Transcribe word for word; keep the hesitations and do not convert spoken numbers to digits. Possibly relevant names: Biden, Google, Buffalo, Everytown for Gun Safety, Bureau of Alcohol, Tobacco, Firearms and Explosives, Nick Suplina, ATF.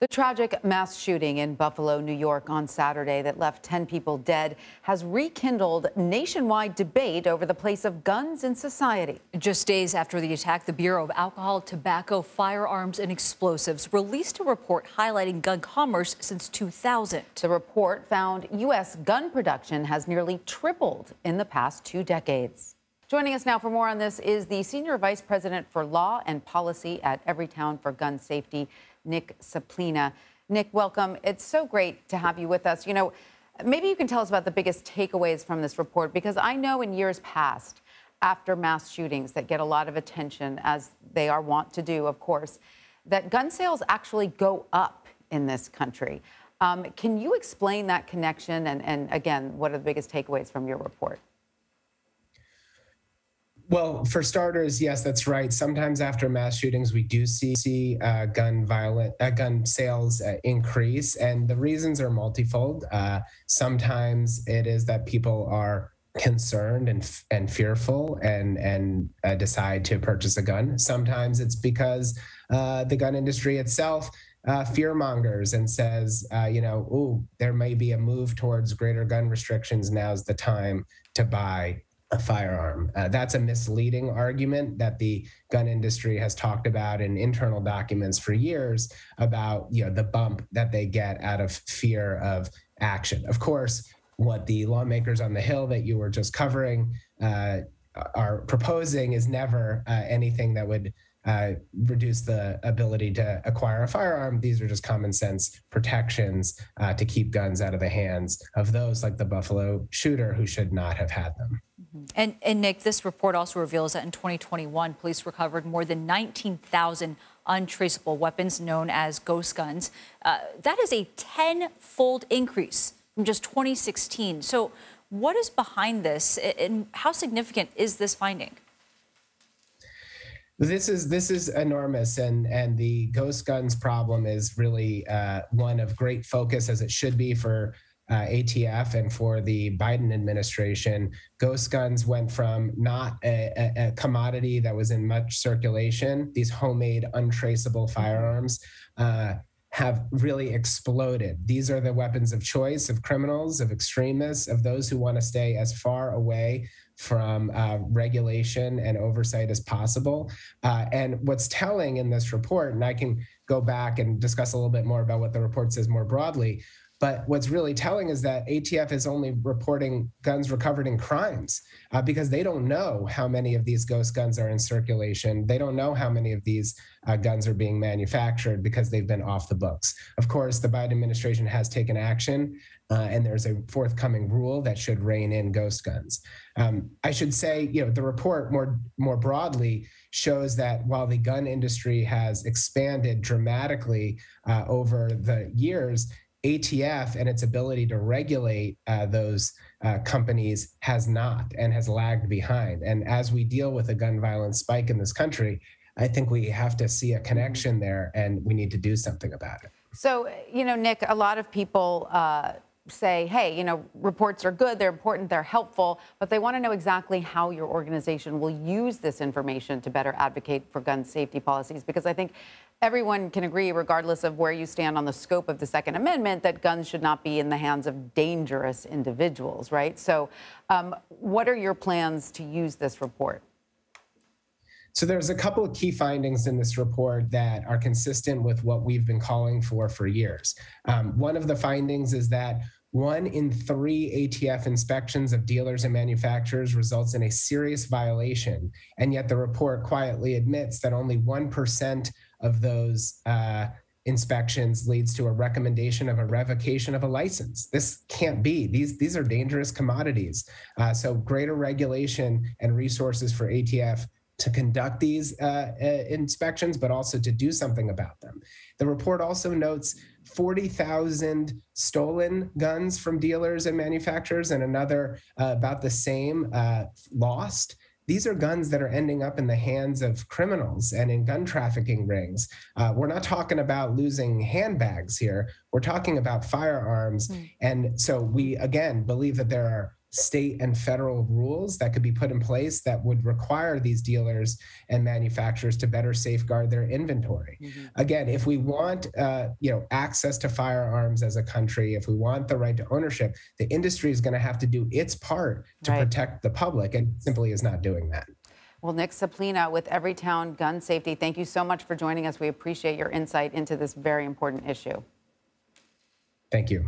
The tragic mass shooting in Buffalo, New York on Saturday that left ten people dead has rekindled nationwide debate over the place of guns in society. Just days after the attack, the Bureau of Alcohol, Tobacco, Firearms and Explosives released a report highlighting gun commerce since two thousand. The report found U S gun production has nearly tripled in the past two decades. Joining us now for more on this is the Senior Vice President for Law and Policy at Everytown for Gun Safety, Nick Suplina. Nick, welcome. It's so great to have you with us. You know, maybe you can tell us about the biggest takeaways from this report, because I know in years past, after mass shootings that get a lot of attention, as they are wont to do, of course, that gun sales actually go up in this country. Um, can you explain that connection? And, and again, what are the biggest takeaways from your report? Well, for starters, yes, that's right. Sometimes after mass shootings, we do see, see uh, gun violent, uh, gun sales uh, increase, and the reasons are multifold. Uh, sometimes it is that people are concerned and and fearful and and uh, decide to purchase a gun. Sometimes it's because uh, the gun industry itself uh, fear mongers and says, uh, you know, ooh, there may be a move towards greater gun restrictions. Now's the time to buy a firearm. Uh, that's a misleading argument that the gun industry has talked about in internal documents for years about, you know, the bump that they get out of fear of action. Of course, what the lawmakers on the Hill that you were just covering uh, are proposing is never uh, anything that would uh, reduce the ability to acquire a firearm. These are just common sense protections uh, to keep guns out of the hands of those like the Buffalo shooter who should not have had them. And, and Nick, this report also reveals that in twenty twenty-one, police recovered more than nineteen thousand untraceable weapons known as ghost guns. Uh, that is a ten-fold increase from just twenty sixteen. So what is behind this, and how significant is this finding? This is this is enormous, and and the ghost guns problem is really uh, one of great focus, as it should be, for Uh, A T F and for the Biden administration. Ghost guns went from not a, a, a commodity that was in much circulation, these homemade untraceable firearms uh, have really exploded. These are the weapons of choice of criminals, of extremists, of those who want to stay as far away from uh, regulation and oversight as possible. Uh, and what's telling in this report, and I can go back and discuss a little bit more about what the report says more broadly, but what's really telling is that A T F is only reporting guns recovered in crimes uh, because they don't know how many of these ghost guns are in circulation. They don't know how many of these uh, guns are being manufactured because they've been off the books. Of course, the Biden administration has taken action, uh, and there's a forthcoming rule that should rein in ghost guns. Um, I should say, you know, the report more, more broadly shows that while the gun industry has expanded dramatically uh, over the years, A T F and its ability to regulate uh, those uh, companies has not, and has lagged behind. And as we deal with a gun violence spike in this country, I think we have to see a connection there, and we need to do something about it. So, you know, Nick, a lot of people uh, say, hey, you know, reports are good, they're important, they're helpful, but they want to know exactly how your organization will use this information to better advocate for gun safety policies, because I think everyone can agree, regardless of where you stand on the scope of the Second Amendment, that guns should not be in the hands of dangerous individuals, right? So um, what are your plans to use this report? So there's a couple of key findings in this report that are consistent with what we've been calling for for years. Um, one of the findings is that one in three A T F inspections of dealers and manufacturers results in a serious violation, and yet the report quietly admits that only one percent of those uh, inspections leads to a recommendation of a revocation of a license. This can't be. These, these are dangerous commodities. Uh, so greater regulation and resources for A T F to conduct these uh, inspections, but also to do something about them. The report also notes forty thousand stolen guns from dealers and manufacturers, and another uh, about the same uh, lost. These are guns that are ending up in the hands of criminals and in gun trafficking rings. Uh, we're not talking about losing handbags here. We're talking about firearms. Mm. And so we, again, believe that there are state and federal rules that could be put in place that would require these dealers and manufacturers to better safeguard their inventory. Mm-hmm. Again, if we want uh, you know, access to firearms as a country, if we want the right to ownership, the industry is going to have to do its part to right. protect the public, and simply is not doing that. Well, Nick Suplina with Everytown Gun Safety, thank you so much for joining us. We appreciate your insight into this very important issue. Thank you.